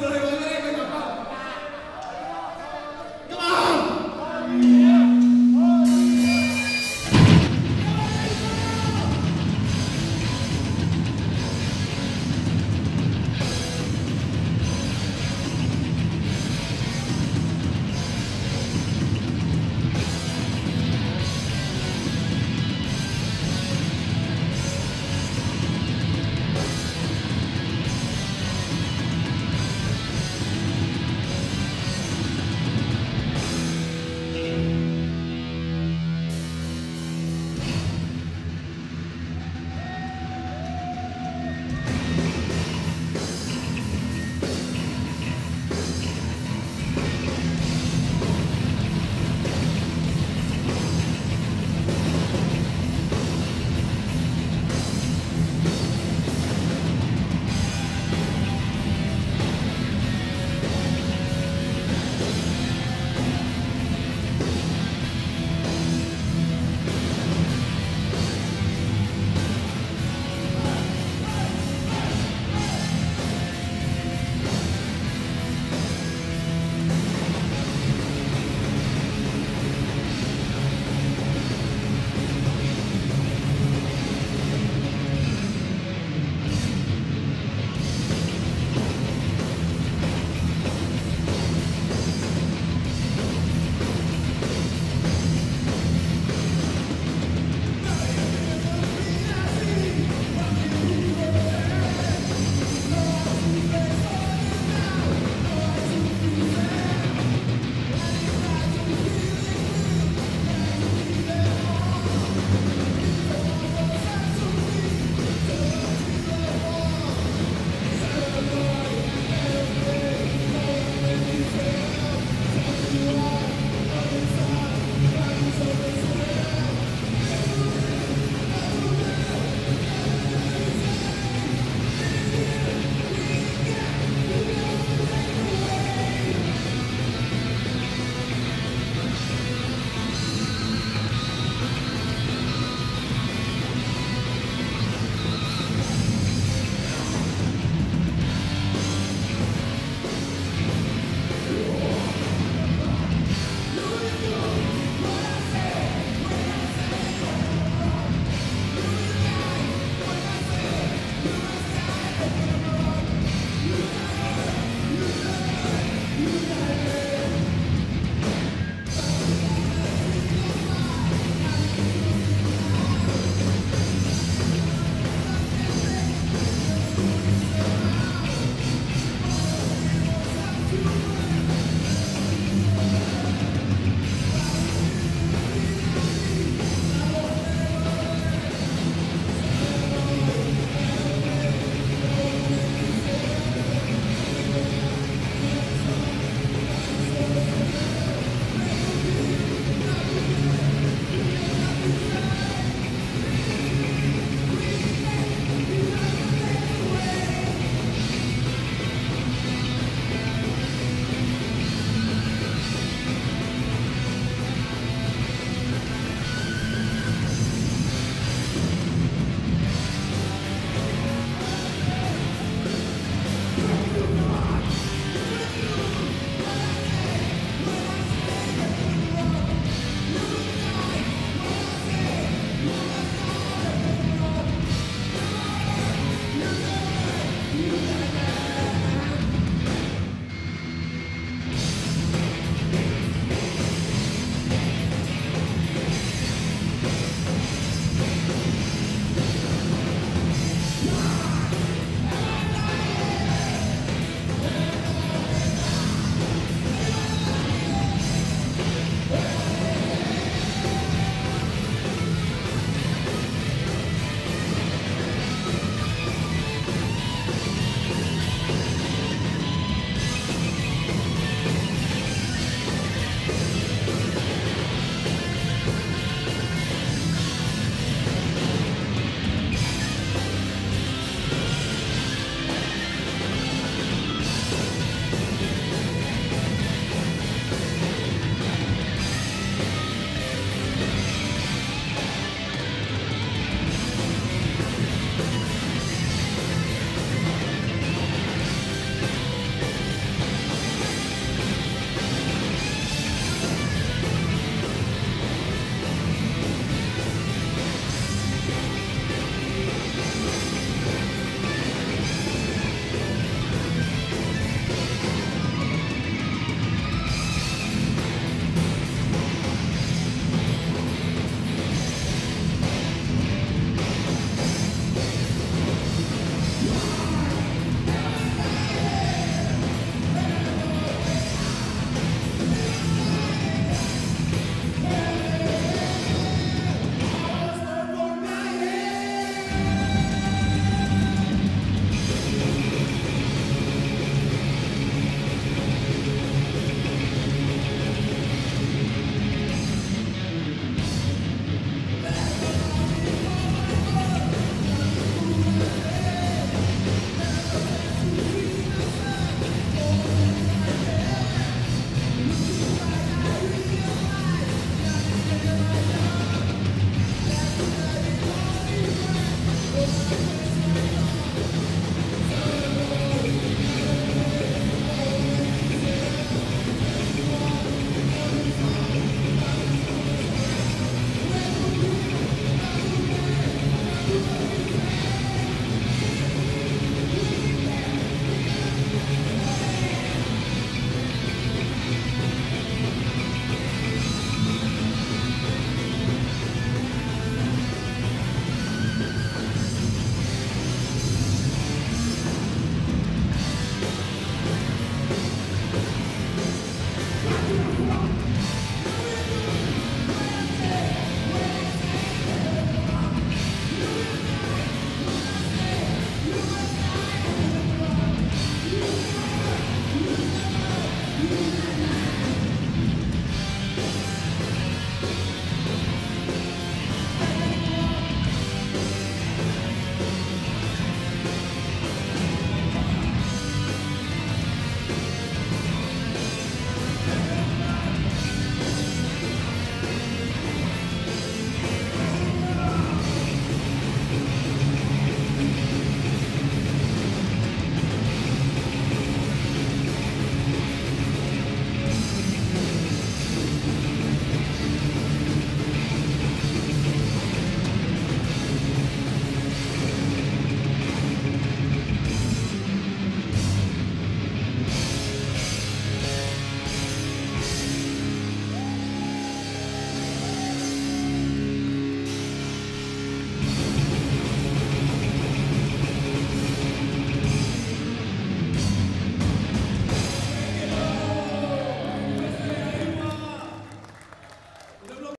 Let's go.